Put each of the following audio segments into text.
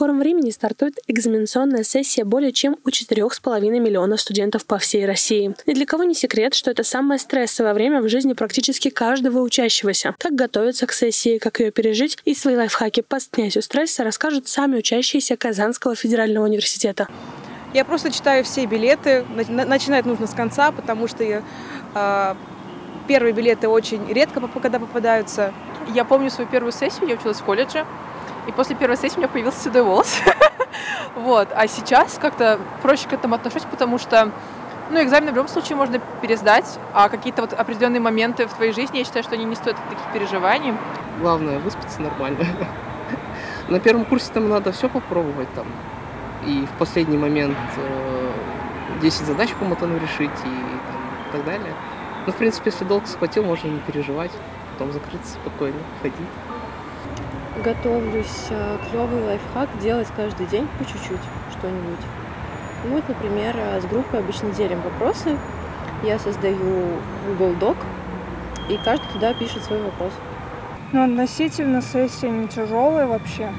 скором времени стартует экзаменационная сессия более чем у 4,5 миллионов студентов по всей России. Ни для кого не секрет, что это самое стрессовое время в жизни практически каждого учащегося. Как готовиться к сессии, как ее пережить и свои лайфхаки по снятию стресса расскажут сами учащиеся Казанского федерального университета. Я просто читаю все билеты. Начинать нужно с конца, потому что первые билеты очень редко когда попадаются. Я помню свою первую сессию, я училась в колледже, и после первой сессии у меня появился седой волос. Вот. А сейчас как-то проще к этому отношусь, потому что экзамены в любом случае можно пересдать, а какие-то вот определенные моменты в твоей жизни, я считаю, что они не стоят таких переживаний. Главное, выспаться нормально. На первом курсе там надо все попробовать, и в последний момент 10 задач по матану решить и так далее. В принципе, если долго схватил, можно не переживать, потом закрыться спокойно, ходить. Готовлюсь, клевый лайфхак, делать каждый день по чуть-чуть что-нибудь. Вот, например, с группой обычно делим вопросы. Я создаю Google Doc, и каждый туда пишет свой вопрос. Относительно сессии не тяжелая вообще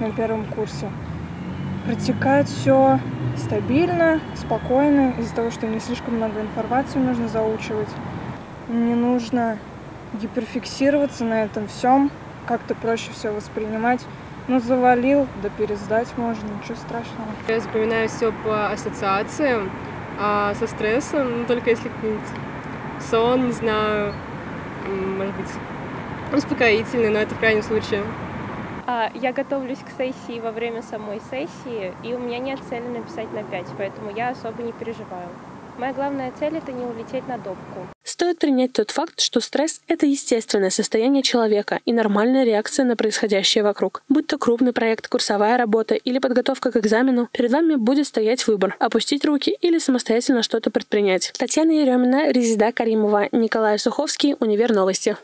на первом курсе. Протекает все стабильно, спокойно, из-за того, что не слишком много информации нужно заучивать. Не нужно гиперфиксироваться на этом всем, как-то проще все воспринимать. Завалил, да пересдать можно, ничего страшного. Я запоминаю все по ассоциациям, а со стрессом, только если какой-нибудь сон, не знаю, может быть, успокоительный, но это в крайнем случае. Я готовлюсь к сессии во время самой сессии, и у меня нет цели написать на 5, поэтому я особо не переживаю. Моя главная цель – это не улететь на допку. Стоит принять тот факт, что стресс – это естественное состояние человека и нормальная реакция на происходящее вокруг. Будь то крупный проект, курсовая работа или подготовка к экзамену, перед вами будет стоять выбор – опустить руки или самостоятельно что-то предпринять. Татьяна Еремина, Резида Каримова, Николай Суховский, Универ Новости.